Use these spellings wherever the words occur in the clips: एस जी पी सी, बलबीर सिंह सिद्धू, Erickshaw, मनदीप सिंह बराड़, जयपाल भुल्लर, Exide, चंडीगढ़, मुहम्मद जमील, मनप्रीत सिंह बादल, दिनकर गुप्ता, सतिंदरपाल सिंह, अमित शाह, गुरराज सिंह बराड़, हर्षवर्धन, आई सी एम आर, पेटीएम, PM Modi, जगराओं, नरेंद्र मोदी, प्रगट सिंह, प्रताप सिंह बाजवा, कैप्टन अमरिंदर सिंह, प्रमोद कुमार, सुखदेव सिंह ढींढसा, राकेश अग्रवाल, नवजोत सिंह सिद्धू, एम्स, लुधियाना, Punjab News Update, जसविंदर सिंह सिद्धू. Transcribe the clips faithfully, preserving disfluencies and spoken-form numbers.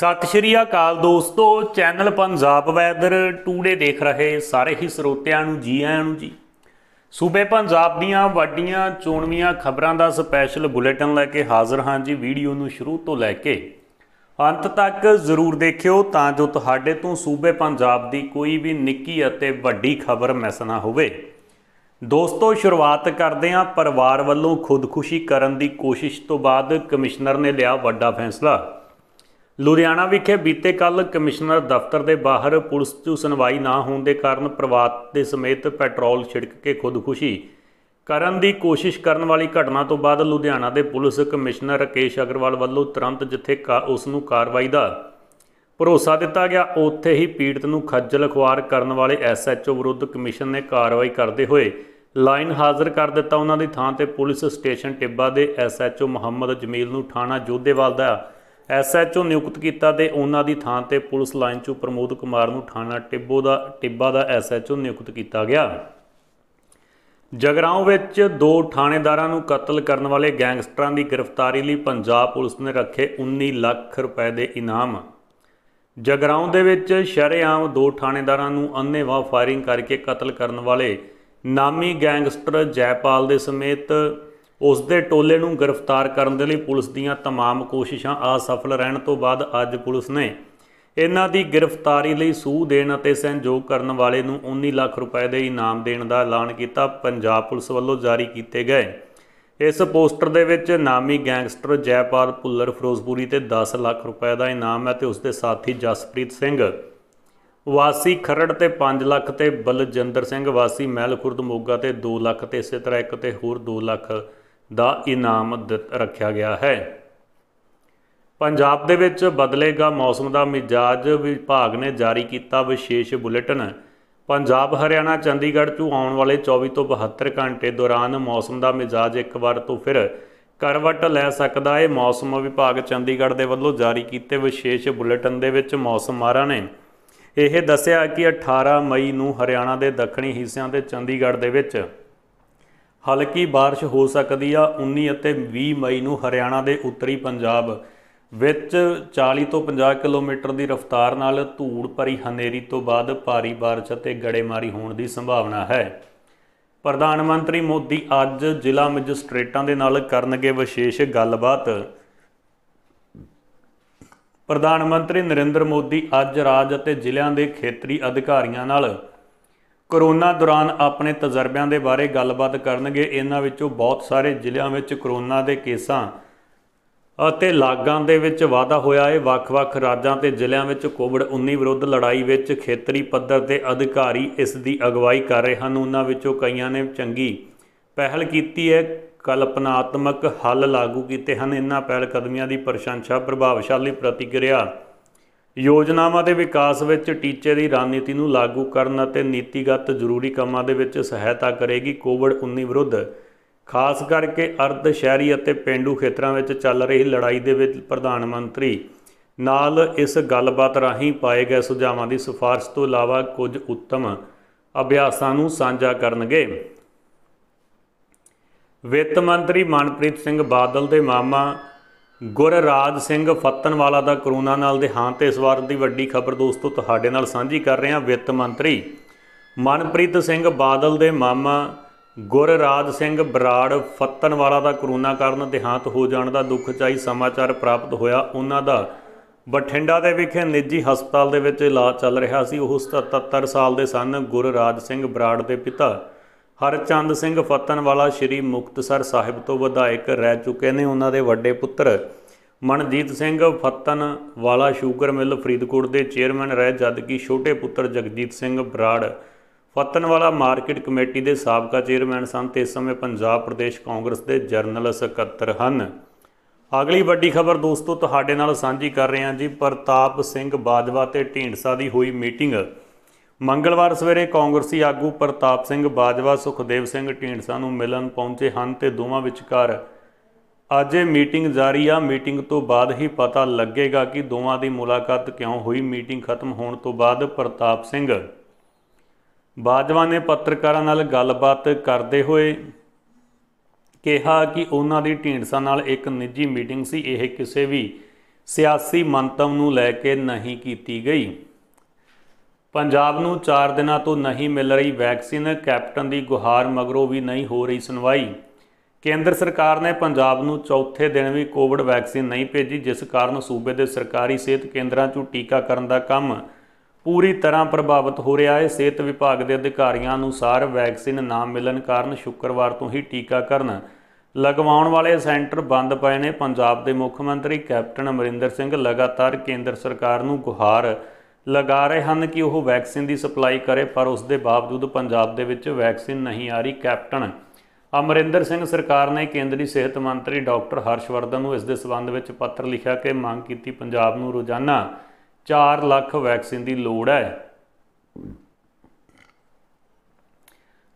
सत श्री अकाल दोस्तों, चैनल पंजाब वैदर टूडे देख रहे सारे ही स्रोतियां नूं जी आयां नूं जी। सूबे पंजाब दीआं वड्डीआं चोणवीआं खबरां दा स्पैशल बुलेटिन लैके हाज़र हां जी। वीडियो नूं शुरू तो लैके अंत तक जरूर देखियो तां जो तुहाडे तों सूबे पंजाब दी कोई भी निक्की अते वड्डी खबर मिस ना होवे। दोस्तों शुरुआत करदे हां परिवार वल्लों खुदकुशी करन दी कोशिश तो बाद कमिश्नर ने लिया वड्डा फैसला। लुधियाना विखे बीते कल कमिश्नर दफ्तर के बाहर पुलिस चू सुनवाई ना होने के कारण परिवार के समेत पैट्रोल छिड़क के खुदकुशी करने की कोशिश करने वाली घटना तो बाद लुधियाना के पुलिस कमिश्नर राकेश अग्रवाल वालों तुरंत जिथे का उसनू कार्रवाई का भरोसा दिता गया, उत्थे ही पीड़ित नू खज्जल खुआर करने वाले एस एच ओ विरुद्ध कमिशन ने कार्रवाई करते हुए लाइन हाज़र कर दिता। उन्होंने थां ते पुलिस स्टेशन टिब्बा के S H O मुहम्मद जमील नू थाणा जोधेवाल का एस एच ओ नियुक्त किया तो उन्हों की थां ते पुलिस लाइन चू प्रमोद कुमार नू थाना टिब्बो का टिब्बा का एस एच ओ नियुक्त किया गया। जगराओं विच दो थानेदारां नू कत्ल करने वाले गैंगस्टरां की गिरफ्तारी लई पंजाब पुलिस ने रखे उन्नी लख रुपए के इनाम। जगराओं दे विच शरेआम दो थानेदारां नू अन्नेवाह फायरिंग करके कत्ल करने वाले नामी गैंगस्टर जयपाल दे समेत उस दे टोले नूं गिरफ्तार करने के लिए पुलिस दीयां तमाम कोशिशां असफल रहण तो बाद अज पुलिस ने इन्हां दी गिरफ्तारी लई सूह देण अते सहयोग करने वाले नूं उन्नी लख रुपए दे इनाम देण दा ऐलान कीता। पंजाब पुलिस वल्लों जारी कीते गए इस पोस्टर दे विच नामी गैंगस्टर जयपाल भुल्लर फिरोजपुरी ते दस लख रुपए का इनाम है ते उसके साथी जसप्रीत सिंह वासी खरड़ ते पाँच लख ते बलजिंदर सिंह वासी महल खुर्द मोगा ते दो लख ते इस तरह एक ते होर दो लख दा इनाम रखा गया है। पंजाब दे विच बदलेगा मौसम दा मिजाज विभाग ने जारी किया विशेष बुलेटिन। पंजाब हरियाणा चंडीगढ़ चू आने वाले चौबीस तो बहत्तर घंटे दौरान मौसम दा मिजाज एक बार तो फिर करवट लै सकदा है। मौसम विभाग चंडीगढ़ दे वल्लों जारी किए विशेष बुलेटिन दे विच मौसम माहरां ने यह दस्सिया कि अठारह मई नूं हरियाणा के दक्षिणी हिस्सों के चंडीगढ़ दे विच हल्की बारिश हो सकती है। उन्नीस अते बीस मई नूं हरियाणा के उत्तरी पंजाब विच चालीस तो पचास किलोमीटर की रफ्तार नाल धूड़ भरी हनेरी तो बाद भारी बारिश अते गड़ेमारी होने की संभावना है। प्रधानमंत्री मोदी अज जिला मजिस्ट्रेटां दे नाल करनगे विशेष गल्लबात। प्रधानमंत्री नरेंद्र मोदी अज राज अते जिलिआं दे खेतरी अधिकारियां नाल कोरोना दौरान अपने तजर्बियां दे बारे गलबात करनगे। इन्हां विचों बहुत सारे जिलिआं विच कोरोना दे केसां अते लागां दे विच वाधा होया है। वख-वख राज्यां ते जिलिआं विच कोविड उन्नीस विरुद्ध लड़ाई विच खेतरी पद्धर ते अधिकारी इस दी अगवाई कर रहे हन। उन्हां विचों कईआं ने चंगी पहल कीती है, कल्पनात्मक हल लागू कीते हन। इन्हां पहल कदमियां दी प्रशंसा प्रभावशाली प्रतिक्रिया योजनावां दे विकास विच टीचे की रणनीति नूं लागू करन अते नीतिगत जरूरी कामां दे विच सहायता करेगी। कोविड उन्नीस विरुद्ध खास करके अर्ध शहरी अते पेंडू खेतरां विच चल रही लड़ाई दे विच प्रधानमंत्री नाल इस गलबात राहीं पाए गए सुझावां दी सिफारिश तो इलावा कुछ उत्तम अभ्यासां नूं सांझा करनगे। ਵਿੱਤ ਮੰਤਰੀ ਮਨਪ੍ਰੀਤ ਸਿੰਘ ਬਾਦਲ ਦੇ ਮਾਮਾ गुरराज सिंह फत्तनवाला का करोना नाल देहांत। इस वार की वड्डी खबर दोस्तों तुहाडे नाल सांझी कर रहे हैं। वित्त मंत्री मनप्रीत सिंह बादल के मामा गुरराज सिंह बराड़ फत्तनवाला का करोना कारण देहांत हो जाने का दुखचाई समाचार प्राप्त होया। उन्हां दा बठिंडा दे विखे निजी हस्पताल दे विच इलाज चल रहा सी। उह सतहत्तर साल दे सन। गुरराज सिंह बराड़ के पिता हरचंद सिंह फत्तनवाला श्री मुक्तसर साहिब तो विधायक रह चुके ने। उन्हां दे वड्डे पुत्र मनजीत सिंह फत्तनवाला शूगर मिल फरीदकोट के चेयरमैन रहे, जबकि छोटे पुत्र जगजीत सिंह बराड़ फत्तनवाला मार्केट कमेटी के साबका चेयरमैन सन ते इस समय पंजाब प्रदेश कांग्रेस के जनरल सकत्तर हन। अगली वड्डी खबर दोस्तों तुहाडे नाल सांझी कर रहे हैं जी। प्रताप सिंह बाजवा ते ढींढसा की हुई मीटिंग। ਮੰਗਲਵਾਰ ਸਵੇਰੇ ਕਾਂਗਰਸੀ ਆਗੂ ਪ੍ਰਤਾਪ ਸਿੰਘ ਬਾਜਵਾ ਸੁਖਦੇਵ ਸਿੰਘ ਢੀਂਡਸਾ ਨੂੰ ਮਿਲਣ ਪਹੁੰਚੇ ਹਨ ਤੇ ਦੋਵਾਂ ਵਿਚਕਾਰ ਅੱਜ ਇਹ ਮੀਟਿੰਗ ਜਾਰੀ ਆ। ਮੀਟਿੰਗ ਤੋਂ ਬਾਅਦ ਹੀ ਪਤਾ ਲੱਗੇਗਾ ਕਿ ਦੋਵਾਂ ਦੀ ਮੁਲਾਕਾਤ ਕਿਉਂ ਹੋਈ। ਮੀਟਿੰਗ ਖਤਮ ਹੋਣ ਤੋਂ ਬਾਅਦ ਪ੍ਰਤਾਪ ਸਿੰਘ ਬਾਜਵਾ ਨੇ ਪੱਤਰਕਾਰਾਂ ਨਾਲ ਗੱਲਬਾਤ ਕਰਦੇ ਹੋਏ ਕਿਹਾ ਕਿ ਉਹਨਾਂ ਦੀ ਢੀਂਡਸਾ ਨਾਲ ਇੱਕ ਨਿੱਜੀ ਮੀਟਿੰਗ ਸੀ। ਇਹ ਕਿਸੇ ਵੀ सियासी मंतव नूं लैके नहीं कीती गई। पंजाब नूं चार दिनां तों नहीं मिल रही वैक्सीन, कैप्टन दी गुहार मगरों भी नहीं हो रही सुनवाई। केंद्र सरकार ने पंजाब नूं चौथे दिन भी कोविड वैक्सीन नहीं भेजी, जिस कारण सूबे के सरकारी सेहत केंद्रां चों टीकाकरण का काम पूरी तरह प्रभावित हो रहा है। सेहत विभाग के अधिकारियों अनुसार वैक्सीन ना मिलन कारण शुक्रवार तो ही टीकाकरण लगवाउण वाले सेंटर बंद पए ने। पंजाब के मुख्यमंत्री कैप्टन अमरिंदर सिंह लगातार केंद्र सरकार नूं गुहार लगा रहे हैं कि वह वैक्सीन की सप्लाई करे, पर उसके बावजूद पंजाब दे विच वैक्सीन नहीं आ रही। कैप्टन अमरिंदर सिंह सरकार ने केंद्रीय सेहत मंत्री डॉक्टर हर्षवर्धन नूं इस दे संबंध में पत्र लिखा कि मांग की पंजाब नूं रोजाना चार लाख वैक्सीन की लोड़ है।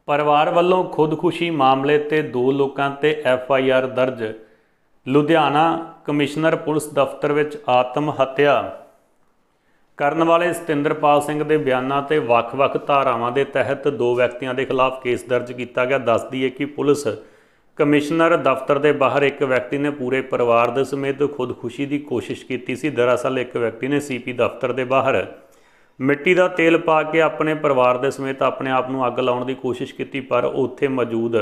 परिवार वालों खुदकुशी मामले ते दो लोगों ते एफ आई आर दर्ज। लुधियाना कमिश्नर पुलिस दफ्तर विच आत्म हत्या करन वाले सतिंदरपाल सिंह के बयानों ते वख-वख धारावां के तहत दो व्यक्तियों के खिलाफ केस दर्ज किया गया। दस दिए कि पुलिस कमिश्नर दफ्तर के बाहर एक व्यक्ति ने पूरे परिवार दे समेत खुदकुशी की कोशिश की सी। दरअसल एक व्यक्ति ने सी पी दफ्तर के बाहर मिट्टी का तेल पा के अपने परिवार के समेत अपने आप को अग लाने की कोशिश की, पर उत्थे मौजूद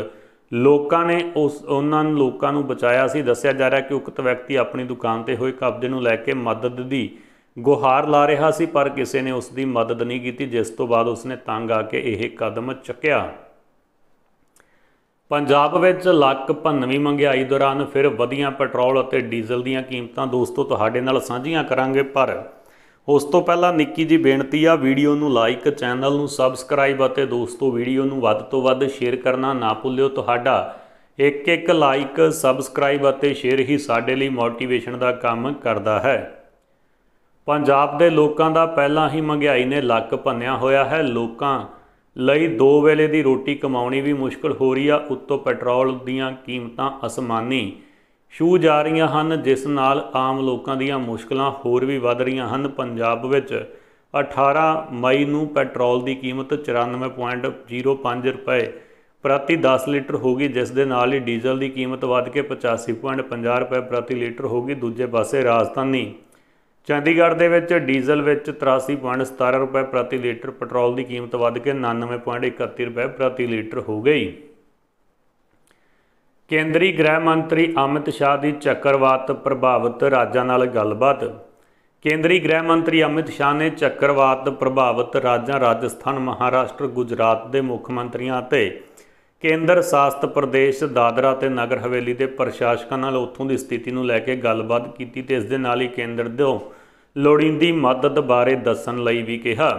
लोगों ने उस उन्हां लोगों को बचाया सी। दस्सिया जा रहा कि उक्त व्यक्ति अपनी दुकान पर हुए कब्जे को लैके मदद की गुहार ला रहा सी, पर किसी ने उसकी मदद नहीं की, जिस तो बाद उसने तंग आके यह कदम चुकया। पंजाब विच लक भन्नवी महंगाई दौरान फिर वधियां पेट्रोल और डीजल दीयां कीमतां दोस्तों तुहाडे नाल सांझीआं करांगे, पर उस तो पहलां निक्की जी बेनती आ, वीडियो नूं लाइक, चैनल नूं सबसक्राइब और दोस्तों वीडियो नूं वध तों वध शेयर करना ना भुल्लिओ। तुहाडा एक एक लाइक, सबसक्राइब और शेयर ही साडे लई मोटिवेशन दा काम करदा है। पंजाब दे लोकां दा पहलां ही महंगाई ने लक भन्निया होया है। लोकां ਲਈ दो वेले की रोटी कमानी भी मुश्किल हो रही है। उत्तों पेट्रोल दीयां कीमतां असमानी छू जा रही हैं, जिस नाल आम लोगों दीयां मुश्किलां होर भी वध रही हैं। पंजाब विच अठारह मई नूं पेट्रोल की कीमत चौरानवे पॉइंट जीरो पाँच रुपए प्रति दस लीटर होगी, जिस दे नाल ही डीजल की कीमत वध के पचासी पॉइंट पाँह रुपए प्रति लीटर होगी। दूजे पासे राजधानी ਚੰਡੀਗੜ੍ਹ ਦੇ ਵਿੱਚ ਡੀਜ਼ਲ ਵਿੱਚ ਤਰਾਸੀ ਪੁਆਇੰਟ ਸਤਾਰਾਂ ਰੁਪਏ ਪ੍ਰਤੀ ਲੀਟਰ, ਪੈਟਰੋਲ ਦੀ ਕੀਮਤ ਵੱਧ ਕੇ ਨਾਨਵੇਂ ਪੁਆਇੰਟ ਇਕੱਤੀ ਰੁਪਏ ਪ੍ਰਤੀ ਲੀਟਰ ਹੋ ਗਈ। ਕੇਂਦਰੀ ਗ੍ਰਹਿ ਮੰਤਰੀ ਅਮਿਤ ਸ਼ਾਹ ਦੀ ਚੱਕਰਵਾਤ ਪ੍ਰਭਾਵਿਤ ਰਾਜਾਂ ਨਾਲ ਗੱਲਬਾਤ। ਕੇਂਦਰੀ ਗ੍ਰਹਿ ਮੰਤਰੀ ਅਮਿਤ ਸ਼ਾਹ ਨੇ ਚੱਕਰਵਾਤ ਪ੍ਰਭਾਵਿਤ ਰਾਜਾਂ ਰਾਜਸਥਾਨ, ਮਹਾਰਾਸ਼ਟਰ, ਗੁਜਰਾਤ ਦੇ ਮੁੱਖ ਮੰਤਰੀਆਂ ਅਤੇ ਕੇਂਦਰ ਸ਼ਾਸਤ ਪ੍ਰਦੇਸ਼ ਦਾਦਰਾ ਅਤੇ ਨਗਰ ਹਵੇਲੀ ਦੇ ਪ੍ਰਸ਼ਾਸਕਾਂ ਨਾਲ ਉੱਥੋਂ ਦੀ ਸਥਿਤੀ ਨੂੰ ਲੈ ਕੇ ਗੱਲਬਾਤ ਕੀਤੀ ਤੇ ਇਸ ਦੇ ਨਾਲ ਹੀ ਕੇਂਦਰ ਤੋਂ ਲੋੜੀਂਦੀ ਮਦਦ ਬਾਰੇ ਦੱਸਣ ਲਈ ਵੀ ਕਿਹਾ।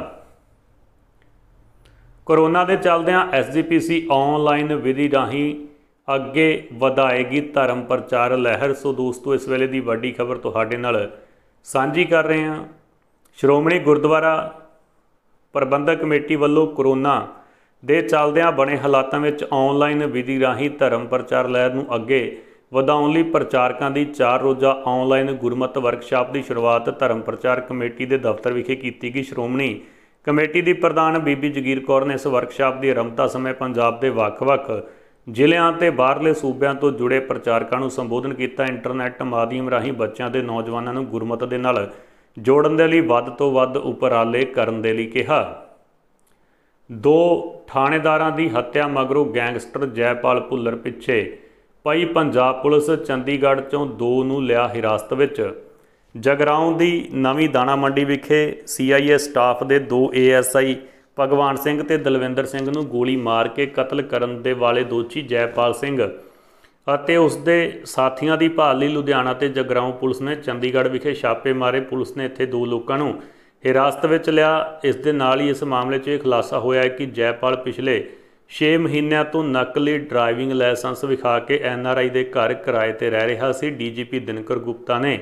ਕੋਰੋਨਾ ਦੇ ਚੱਲਦਿਆਂ ਐਸ ਜੀ ਪੀ ਸੀ ਆਨਲਾਈਨ ਵਿਧੀ ਰਾਹੀਂ ਅੱਗੇ ਵਧਾਏਗੀ ਧਰਮ ਪ੍ਰਚਾਰ ਲਹਿਰ। ਸੋ ਦੋਸਤੋ, ਇਸ ਵੇਲੇ ਦੀ ਵੱਡੀ ਖਬਰ ਤੁਹਾਡੇ ਨਾਲ ਸਾਂਝੀ ਕਰ ਰਹੇ ਹਾਂ। ਸ਼੍ਰੋਮਣੀ ਗੁਰਦੁਆਰਾ ਪ੍ਰਬੰਧਕ ਕਮੇਟੀ ਵੱਲੋਂ ਕੋਰੋਨਾ ਦੇ ਚੱਲਦਿਆਂ ਬਣੇ ਹਾਲਾਤਾਂ ਵਿੱਚ ਆਨਲਾਈਨ ਵਿਧੀ ਰਾਹੀਂ ਧਰਮ ਪ੍ਰਚਾਰ ਲਹਿਰ ਨੂੰ ਅੱਗੇ ਵਧਾਉਣ ਲਈ ਪ੍ਰਚਾਰਕਾਂ ਦੀ ਚਾਰ ਰੋਜ਼ਾ ਆਨਲਾਈਨ ਗੁਰਮਤਿ ਵਰਕਸ਼ਾਪ ਦੀ ਸ਼ੁਰੂਆਤ ਧਰਮ ਪ੍ਰਚਾਰ ਕਮੇਟੀ ਦੇ ਦਫ਼ਤਰ ਵਿਖੇ ਕੀਤੀ ਗਈ। ਸ਼੍ਰੋਮਣੀ ਕਮੇਟੀ ਦੀ ਪ੍ਰਧਾਨ ਬੀਬੀ ਜਗੀਰ ਕੌਰ ਨੇ ਇਸ ਵਰਕਸ਼ਾਪ ਦੀ ਆਰੰਭਤਾ ਸਮੇਂ ਪੰਜਾਬ ਦੇ ਵੱਖ-ਵੱਖ ਜ਼ਿਲ੍ਹਿਆਂ ਤੇ ਬਾਹਰਲੇ ਸੂਬਿਆਂ ਤੋਂ ਜੁੜੇ ਪ੍ਰਚਾਰਕਾਂ ਨੂੰ ਸੰਬੋਧਨ ਕੀਤਾ। ਇੰਟਰਨੈੱਟ ਮਾਧਿਅਮ ਰਾਹੀਂ ਬੱਚਿਆਂ ਤੇ ਨੌਜਵਾਨਾਂ ਨੂੰ ਗੁਰਮਤਿ ਦੇ ਨਾਲ ਜੋੜਨ ਦੇ ਲਈ ਵੱਧ ਤੋਂ ਵੱਧ ਉਪਰਾਲੇ ਕਰਨ ਦੇ ਲਈ ਕਿਹਾ। दो थाणेदारां दी हत्या मगरों गैंगस्टर जयपाल भुल्लर पिछे पई पंजाब पुलिस। चंडीगढ़ चों दो नूं लिया हिरासत विच। जगराउं दी नवीं दाणा मंडी विखे सी आई ए स्टाफ दे दो ए एस आई भगवान सिंह ते दलविंदर सिंह नूं गोली मार के कतल करन दे वाले दोषी जयपाल सिंह अते उसदे साथियां दी भाल लई लुधियाना ते जगराउं पुलिस ने चंडीगढ़ विखे छापे मारे। पुलिस ने इत्थे दो लोकां नूं हिरासत में लिया। इस दे नाल ही इस मामले में यह खुलासा होया है कि जयपाल पिछले छे महीनों तो नकली ड्राइविंग लाइसेंस विखा के एन आर आई के घर किराए पर रह रहा सी। D G P दिनकर गुप्ता ने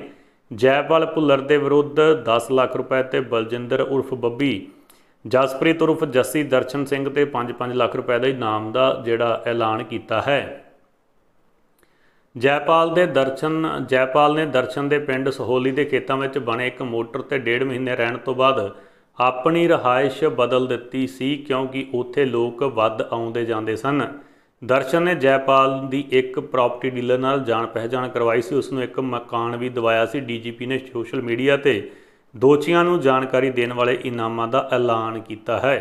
जयपाल भुल्लर के विरुद्ध दस लाख रुपए तो बलजिंदर उर्फ बब्बी, जसप्रीत उर्फ जस्सी, दर्शन सिंह ते पाँच पाँच लाख रुपए का इनाम का जोड़ा ऐलान किया है। जयपाल दे दर्शन जयपाल ने दर्शन के पिंड सहोली के खेतों में बने एक मोटर ते डेढ़ महीने रहने तो बाद अपनी रहायश बदल दी सी, क्योंकि उत्थे लोग वध आउंदे जांदे सन। ਦਰਸ਼ਨ ने जयपाल की एक प्रॉपर्टी डीलर नाल जाण पहचान करवाई सी, उसनूं एक मकान भी दवाया सी। डीजीपी ने सोशल मीडिया ते दोषियां नूं जानकारी देने वाले इनामां दा ऐलान कीता है।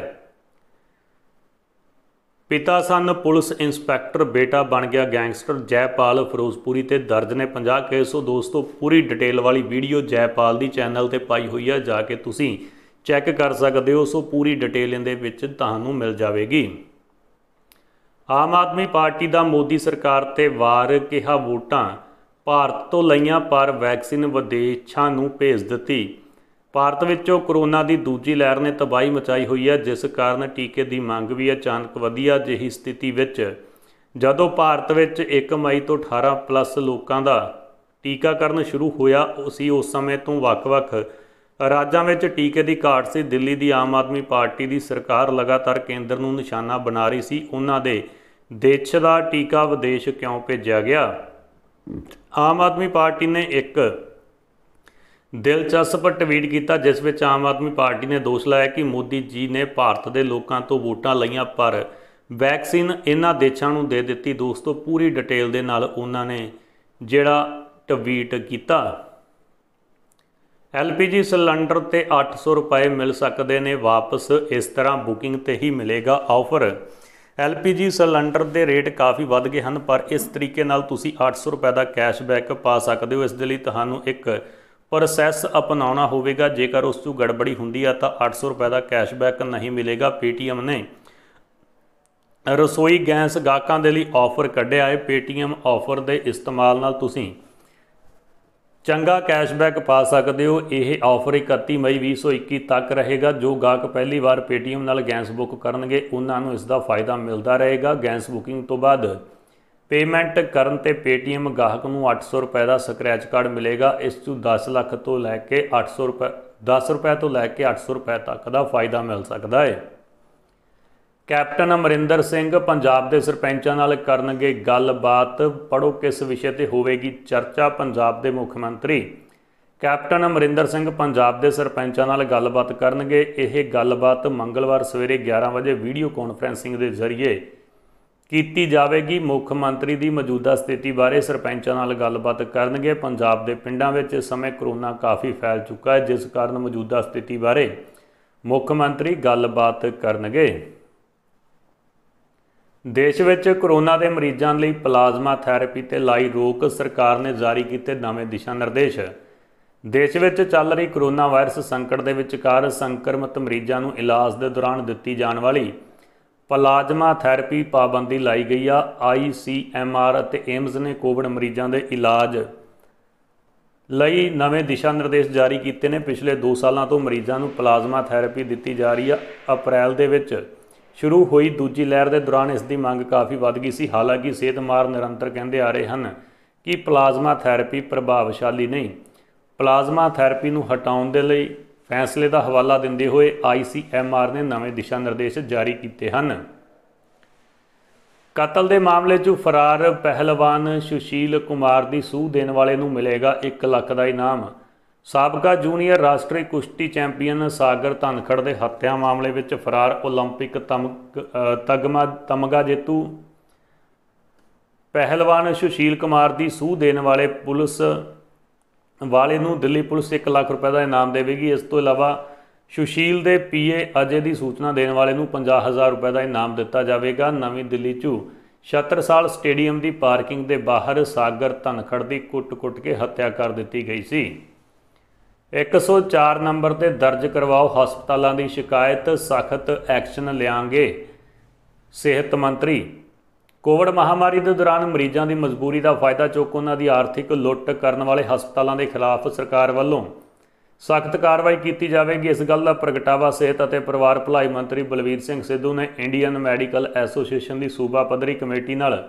पिता सन पुलिस इंस्पैक्टर, बेटा बन गया गैंगस्टर। जयपाल फिरोजपुरी ते दर्ज ने पचास केस। सो दोस्तों पूरी डिटेल वाली वीडियो जयपाल दी चैनल ते पाई हुई है, जाके तुसीं चैक कर सकते हो। सो पूरी डिटेल इहदे विच तुहानूं मिल जाएगी। आम आदमी पार्टी का मोदी सरकार ते वार कहा, वोटां भारत तो लईआं पर वैक्सीन विदेशां नूं भेज दित्ती। भारत विचों कोरोना की दूजी लहर ने तबाही मचाई हुई है, जिस कारण टीके की मंग भी अचानक वधी। अजिही स्थिति विच जदों भारत विच एक मई तो अठारह प्लस लोगों का टीकाकरण शुरू होया सी, उस समय तो वख-वख राज्यों में टीके की घाट से दिल्ली की आम आदमी पार्टी की सरकार लगातार केंद्र नूं निशाना बना रही सी। उन्हां दे देश का टीका विदेश क्यों भेजा गया? आम आदमी पार्टी ने एक दिलचस्प ट्वीट किया, जिस विच आम आदमी पार्टी ने दोष लाया कि मोदी जी ने भारत के लोगों तो वोटां लईआं पर वैक्सीन इन्हां देशां नूं दे दित्ती। दोस्तों पूरी डिटेल दे नाल उन्हां ने जिहड़ा ट्वीट किया। एल पी जी सिलेंडर ते अठ सौ रुपए मिल सकते ने वापस, इस तरह बुकिंग ते ही मिलेगा offer. L P G cylinder के रेट काफ़ी वध गए हैं, पर इस तरीके नाल तुसी अठ सौ रुपए का कैशबैक पा सकते हो। इस दे लई तुहानूं एक प्रोसैस अपनाउणा होवेगा। जेकर उस तों गड़बड़ी हुंदी है तो अठ सौ रुपए का कैशबैक नहीं मिलेगा। पेटीएम ने रसोई गैस गाहकां दे लई ऑफर कढ़िया है। पेटीएम ऑफर के इस्तेमाल नाल तुसी चंगा कैशबैक पा सकते हो। यह ऑफर इकती मई भी सौ इक्की तक रहेगा। जो गाहक पहली बार पेटीएम नाल गैस बुक करनगे उन्होंने इसका फायदा मिलता रहेगा। गैस बुकिंग तो बाद पेमेंट करन ते पेटीएम गाहक नूं अठ सौ रुपए का स्क्रैच कार्ड मिलेगा। इस तों दस लख तो लैके अठ सौ रुपए दस रुपए तो लैके अठ सौ रुपए तक का फायदा मिल सकता है। कैप्टन अमरिंदर सिंह पंजाब के सरपंचों नाल करनगे गलबात। पढ़ो किस विषय पर होगी चर्चा। पंजाब के मुख्यमंत्री कैप्टन अमरिंदर सिंह पंजाब के सरपंचों नाल गलबात करनगे। यह गलबात मंगलवार सवेरे ग्यारह बजे वीडियो कॉन्फ्रेंसिंग के जरिए की जाएगी। मुख्यमंत्री की मौजूदा स्थिति बारे सरपंचों नाल गलबात करनगे। पंजाब के पिंडां विच इस समय करोना काफ़ी फैल चुका है, जिस कारण मौजूदा स्थिति बारे मुख्यमंत्री गलबात करनगे। देश विच कोरोना के मरीजों लिए प्लाज्मा थैरेपी ते लाई रोक। सरकार ने जारी किए नवे दिशा निर्देश। देश विच चल रही कोरोना वायरस संकट के विचकार संक्रमित मरीजों को इलाज के दौरान दिती जाने वाली प्लाज्मा थैरेपी पाबंदी लाई गई है। आई सी एम आर ते एम्स ने कोविड मरीजों के इलाज ਲਈ ਨਵੇਂ ਦਿਸ਼ਾ ਨਿਰਦੇਸ਼ ਜਾਰੀ ਕੀਤੇ ਨੇ। ਪਿਛਲੇ दो ਸਾਲਾਂ ਤੋਂ ਮਰੀਜ਼ਾਂ ਨੂੰ ਪਲਾਜ਼ਮਾ ਥੈਰੇਪੀ ਦਿੱਤੀ ਜਾ ਰਹੀ ਆ। ਅਪ੍ਰੈਲ ਦੇ ਵਿੱਚ ਸ਼ੁਰੂ ਹੋਈ ਦੂਜੀ ਲਹਿਰ ਦੇ ਦੌਰਾਨ ਇਸ ਦੀ ਮੰਗ ਕਾਫੀ ਵੱਧ ਗਈ ਸੀ। ਹਾਲਾਂਕਿ ਸਿਹਤ ਮਾਹਰ ਨਿਰੰਤਰ ਕਹਿੰਦੇ ਆ ਰਹੇ ਹਨ ਕਿ ਪਲਾਜ਼ਮਾ ਥੈਰੇਪੀ ਪ੍ਰਭਾਵਸ਼ਾਲੀ ਨਹੀਂ। ਪਲਾਜ਼ਮਾ ਥੈਰੇਪੀ ਨੂੰ ਹਟਾਉਣ ਦੇ ਲਈ ਫੈਸਲੇ ਦਾ ਹਵਾਲਾ ਦਿੰਦੇ ਹੋਏ ਆਈ ਸੀ ਐਮ ਆਰ ਨੇ ਨਵੇਂ ਦਿਸ਼ਾ ਨਿਰਦੇਸ਼ ਜਾਰੀ ਕੀਤੇ ਹਨ। ਕਤਲ ਦੇ ਮਾਮਲੇ 'ਚ ਫਰਾਰ ਪਹਿਲਵਾਨ ਸੁਸ਼ੀਲ ਕੁਮਾਰ ਦੀ ਸੂਹ ਦੇਣ ਵਾਲੇ ਨੂੰ ਮਿਲੇਗਾ एक ਲੱਖ ਦਾ ਇਨਾਮ। ਸਾਬਕਾ ਜੂਨੀਅਰ ਰਾਸ਼ਟਰੀ ਕੁਸ਼ਤੀ ਚੈਂਪੀਅਨ ਸਾਗਰ ਧਨਖੜ ਦੇ ਹੱਤਿਆ ਮਾਮਲੇ ਵਿੱਚ ਫਰਾਰ ਓਲੰਪਿਕ ਤਗਮਾ ਤਮਗਾ ਜੇਤੂ ਪਹਿਲਵਾਨ ਸੁਸ਼ੀਲ ਕੁਮਾਰ ਦੀ ਸੂਹ ਦੇਣ ਵਾਲੇ ਪੁਲਿਸ ਵਾਲੇ ਨੂੰ ਦਿੱਲੀ ਪੁਲਿਸ एक ਲੱਖ ਰੁਪਏ ਦਾ ਇਨਾਮ ਦੇਵੇਗੀ। ਇਸ ਤੋਂ ਇਲਾਵਾ ਸੁਸ਼ੀਲ ਦੇ ਪੀਏ ਅਜੇ ਦੀ ਸੂਚਨਾ ਦੇਣ ਵਾਲੇ ਨੂੰ ਪੰਜਾਹ ਹਜ਼ਾਰ ਰੁਪਏ ਦਾ ਇਨਾਮ ਦਿੱਤਾ ਜਾਵੇਗਾ। ਨਵੀਂ ਦਿੱਲੀ 'ਚ ਛਤਰਸਾਲ ਸਟੇਡੀਅਮ ਦੀ ਪਾਰਕਿੰਗ ਦੇ ਬਾਹਰ ਸਾਗਰ ਧਨਖੜ ਦੀ ਕੁੱਟ-ਕੁੱਟ ਕੇ ਹੱਤਿਆ ਕਰ ਦਿੱਤੀ ਗਈ ਸੀ। एक सौ चार नंबर पर दर्ज करवाओ हस्पतालों की शिकायत, सख्त एक्शन लेंगे सेहत मंत्री। कोविड महामारी के दौरान मरीजों की मजबूरी का फायदा चुक उन्होंने आर्थिक लुट्ट करने वाले हस्पतालों के खिलाफ सरकार वालों सख्त कार्रवाई की जाएगी। इस गल का प्रगटावा सेहत और परिवार भलाई मंत्री बलबीर सिंह सिद्धू ने इंडियन मैडिकल एसोसीएशन की सूबा पद्धरी कमेटी नाल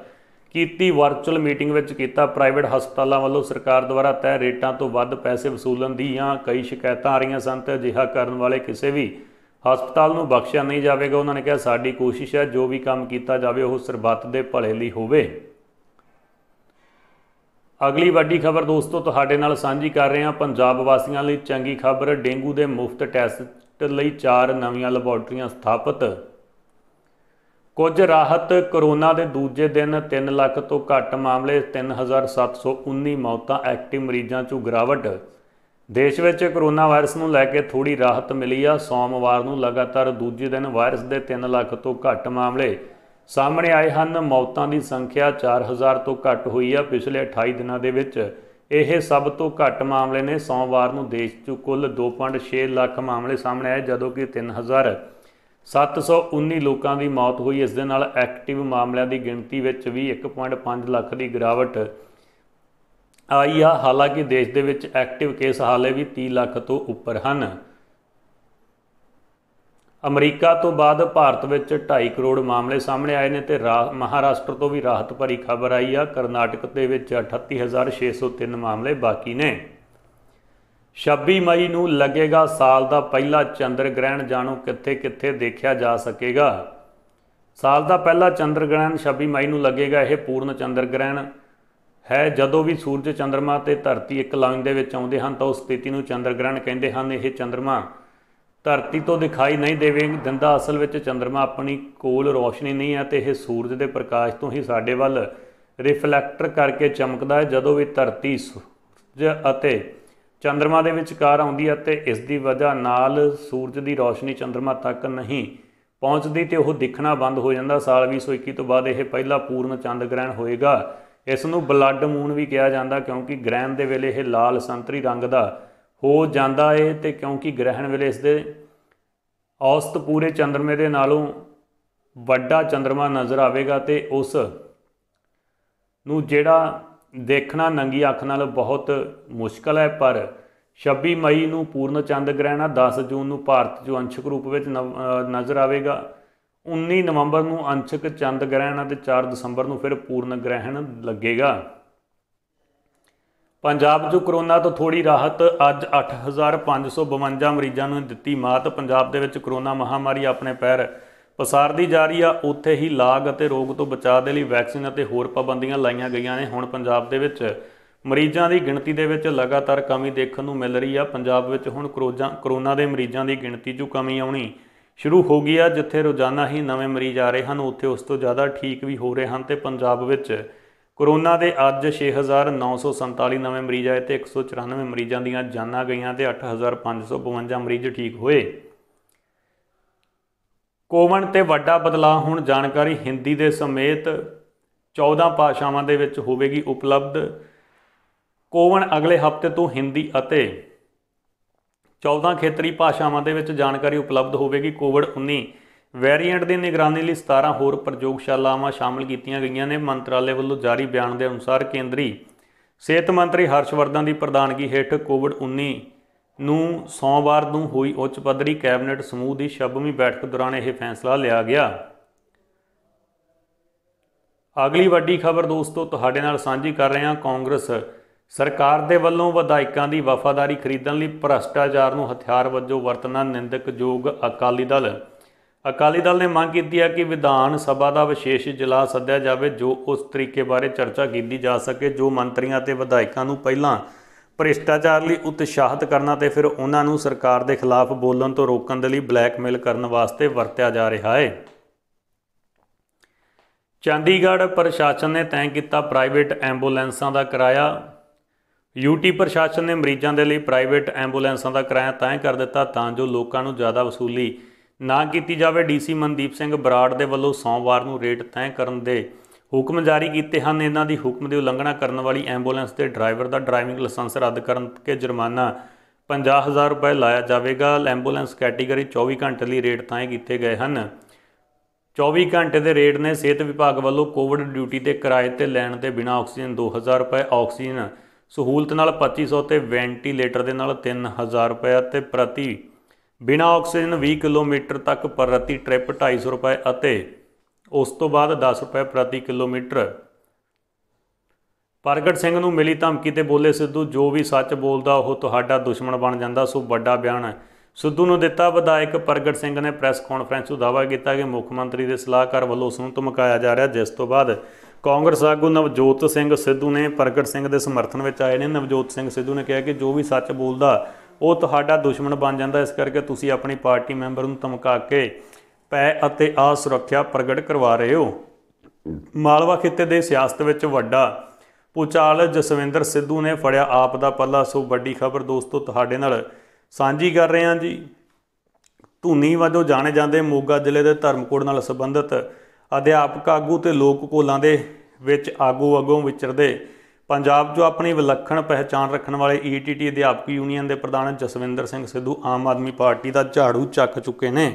ਕੀਤੀ ਵਰਚੁਅਲ मीटिंग ਵਿੱਚ ਕੀਤਾ। प्राइवेट ਹਸਪਤਾਲਾਂ ਵੱਲੋं सरकार द्वारा तय रेटों तो ਵੱਧ पैसे वसूलन ਦੀਆਂ कई शिकायत आ रही सन। तो ਅਜਿਹਾ ਕਰਨ वाले किसी भी ਹਸਪਤਾਲ ਨੂੰ ਬਖਸ਼ਿਆ नहीं जाएगा। उन्होंने कहा ਸਾਡੀ कोशिश है जो भी काम किया जाए वह ਸਰਬੱਤ ਦੇ ਭਲੇ ਲਈ ਹੋਵੇ। अगली ਵੱਡੀ खबर दोस्तों ਤੁਹਾਡੇ ਨਾਲ ਸਾਂਝੀ ਕਰ ਰਹੇ ਹਾਂ। पंजाब ਵਾਸੀਆਂ ਲਈ ਚੰਗੀ खबर, ਡੇਂਗੂ ਦੇ ਮੁਫਤ ਟੈਸਟ ਲਈ चार ਨਵੀਆਂ ਲੈਬੋਰਟਰੀਆਂ ਸਥਾਪਿਤ। कुछ राहत कोरोना के दूजे दिन तीन लाख तो घट मामले तीन हज़ार सत्त सौ उन्नी मौतां एक्टिव मरीजों च गिरावट। देश विच कोरोना वायरस नूं लैके थोड़ी राहत मिली आ। सोमवार नूं लगातार दूजे दिन वायरस के तीन लाख तो घट मामले सामने आए हैं। मौतों की संख्या चार हज़ार तो घट हुई है। पिछले अठाई दिनों के विच यह सब तो घट मामले ने। सोमवार को देश च कुल दो पॉइंट छे लाख मामले सामने आए, जदों कि तीन हज़ार सत्त सौ उन्नी लोगों की मौत हुई। इस दे नाल एक्टिव मामलों की गिणती विच भी एक पॉइंट पाँच लख की गिरावट आई आ। हालांकि देश दे विच एक्टिव केस हाले भी तीस लख तो उपर हैं। अमरीका तो बाद भारत में ढाई करोड़ मामले सामने आए हैं। तो रा महाराष्ट्र तो भी राहत भरी खबर आई आ। करनाटक के अठत्ती हज़ार छे सौ तीन मामले बाकी ने। छब्बी मई नूं लगेगा साल का पहला चंद्र ग्रहण, जाणो कित्थे कित्थे देखा जा सकेगा। साल का पहला चंद्र ग्रहण छब्बी मई नूं लगेगा। यह पूर्ण चंद्र ग्रहण है। जदों भी सूरज चंद्रमा ते धरती एक लाइन दे विच आउंदे हन तां उस स्थिति नूं चंद्र ग्रहण कहिंदे हन। यह चंद्रमा धरती तो दिखाई नहीं देवेगा दिंदा। असल में चंद्रमा अपनी कोल रोशनी नहीं है, तो यह सूरज के प्रकाश तो ही साडे वल रिफ्लैक्टर करके चमकदा है। जदों भी धरती सूरज अते चंद्रमा के विचकार आउंदी है तो इसकी वजह नाल सूरज की रोशनी चंद्रमा तक नहीं पहुँचती, तो वह दिखना बंद हो जाता। साल भी सौ इक्की तो बाद यह पहला पूर्ण चंद्र ग्रहण होएगा। इसनूं ब्लड मून भी कहा जाता, क्योंकि ग्रहण के वेले यह लाल संतरी रंग का हो जाता है। तो क्योंकि ग्रहण वेले इस दे औसत पूरे चंद्रमे दे नालों वड्डा चंद्रमा नज़र आएगा, तो उस नूं जिहड़ा देखना नंगी अख नाल बहुत मुश्किल है। पर छब्बी मई नूं पूर्ण चंद्र ग्रहण दस जून नूं भारत जो अंशक रूप में नव नज़र आएगा। उन्नी नवंबर नूं अंशक चंद्र ग्रहण ते चार दसंबर नूं फिर पूर्ण ग्रहण लगेगा। पंजाब जो कोरोना तो थोड़ी राहत, अज अठ हज़ार पाँच सौ बवंजा मरीजों ने दिती मात। पंजाब के कोरोना महामारी अपने पैर पसारती जा रही है। उत्थे ही लाग अते रोग तो बचाव के लिए वैक्सीन अते होर पाबंदियां लाइया गई ने। हुण पंजाब के मरीजों की गिणती दे विच लगातार कमी देखण नूं मिल रही है। पंजाब में हुण करोजा कोरोना के मरीजों की गिणती चों कमी आउणी शुरू हो गई है। जिथे रोजाना ही नवे मरीज आ रहे हैं, उत्थे उस तो ज़्यादा ठीक भी हो रहे हैं। तो पंजाब में कोरोना के अज छे हज़ार नौ सौ संताली नवे मरीज आए, तो एक सौ चौरानवे मरीजों दीयां जानां गईयां, तो अठ हज़ार पाँच सौ बवंजा मरीज ठीक होए। कोविड ते वड्डा बदलाव, हुण जानकारी हिंदी दे समेत चौदह भाषावां दे विच होवेगी उपलब्ध। कोविड अगले हफ्ते तो हिंदी अते चौदह खेतरी भाषावां दे विच जानकारी उपलब्ध होवेगी। कोविड उन्नीस वेरीएंट की निगरानी लिए सतारा होर प्रयोगशालावां शामिल कीतियां गईयां ने। मंत्रालय वालों जारी बयान के अनुसार केंद्रीय सेहत मंत्री हर्षवर्धन की प्रधानगी हेठ कोविड उन्नीस नूं सोमवार नूं हुई उच्च पद्धरी कैबिनेट समूह की छब्बीवीं बैठक दौरान यह फैसला लिया गया। अगली वड्डी खबर दोस्तों तुहाडे नाल सांझी कर रहे हैं। कांग्रेस सरकार दे वल्लों विधायकों की वफादारी खरीदण लई भ्रष्टाचार नूं हथियार वजों वरतना निंदकयोग। अकाली दल अकाली दल ने मांग की है कि विधान सभा का विशेष इजलास सद्या जाए जो उस तरीके बारे चर्चा की जा सके जो मंत्रियों ते विधायकों नूं पहलां भ्रिष्टाचार लई उत्साहित करना ते फिर उन्हां नूं सरकार दे खिलाफ बोलण तो रोकण दे लई ब्लैकमेल करन वास्ते वरत्या जा रहा है। चंडीगढ़ प्रशासन ने तय किया प्राइवेट एंबूलेंसां का किराया। यूटी प्रशासन ने मरीजों के लिए प्राइवेट एंबूलेंसां का किराया तय कर दिता तां जो लोकां नूं ज़्यादा वसूली ना की जाए। डी सी मनदीप सिंह बराड़ के वालों सोमवार को रेट तय करने के हुक्म जारी किए हैं। इन्हों की हुक्म की उलंघना करने वाली एंबूलेंस के ड्राइवर का ड्राइविंग लाइसेंस रद्द करके जुर्माना पचास हज़ार रुपये लाया जाएगा। एंबूलेंस कैटेगरी चौबीस घंटे लिए रेट तय किए गए हैं। चौबीस घंटे के रेट ने सेहत विभाग वालों कोविड ड्यूटी के किराए पर लैन के बिना ऑक्सीजन दो हज़ार रुपये, ऑक्सीजन सहूलत नाल पच्ची सौ तो वेंटीलेटर के नाल तीन हज़ार रुपये, प्रति बिना ऑक्सीजन बीस किलोमीटर तक प्रति ट्रिप ढाई सौ रुपए अते उस तो बाद दस रुपए प्रति किलोमीटर। प्रगट सिंह नूं मिली धमकी ते बोले सिद्धू, जो भी सच बोलदा ओह तुहाडा दुश्मन बन जांदा। सो वड्डा बयान सिद्धू नूं दिता। विधायक प्रगट सिंह ने प्रैस कॉन्फ्रेंस तो दावा किया कि मुख्य मंत्री के सलाहकार वालों उसनूं धमकाया जा रहा, जिस तो बाद कांग्रेस आगू नवजोत सिंह सिद्धू ने प्रगट सिंह के समर्थन में आए ने। नवजोत सिंह सिद्धू ने कहा कि जो भी सच बोलदा वह तो दुश्मन बन जाता, इस करके तुसी अपनी पार्टी मैंबर धमका के ਪੈ ਅਤੇ ਆ ਸੁਰੱਖਿਆ ਪ੍ਰਗਟ ਕਰਵਾ ਰਹੇ ਹੋ। ਮਾਲਵਾ ਖਿੱਤੇ ਦੇ ਸਿਆਸਤ ਵਿੱਚ ਵੱਡਾ ਭੂਚਾਲ, ਜਸਵਿੰਦਰ ਸਿੱਧੂ ਨੇ ਫੜਿਆ ਆਪ ਦਾ ਪੱਲਾ। ਸੋ ਵੱਡੀ ਖਬਰ ਦੋਸਤੋ ਤੁਹਾਡੇ ਨਾਲ ਸਾਂਝੀ ਕਰ ਰਹੇ ਹਾਂ ਜੀ। ਧੂਨੀ ਵਜੋਂ ਜਾਣੇ ਜਾਂਦੇ ਮੋਗਾ ਜ਼ਿਲ੍ਹੇ ਦੇ ਧਰਮਕੋਟ ਨਾਲ ਸੰਬੰਧਿਤ ਅਧਿਆਪਕ ਆਗੂ ਤੇ ਲੋਕ ਘੋਲਾਂ ਦੇ ਵਿੱਚ ਆਗੂ ਅਗੋਂ ਵਿਚਰਦੇ पंजाब जो अपनी विलक्षण पहचान रखने वाले ई टी टी अध्यापक यूनियन के प्रधान जसविंदर सिंह सिद्धू आम आदमी पार्टी का झाड़ू चक चुके हैं।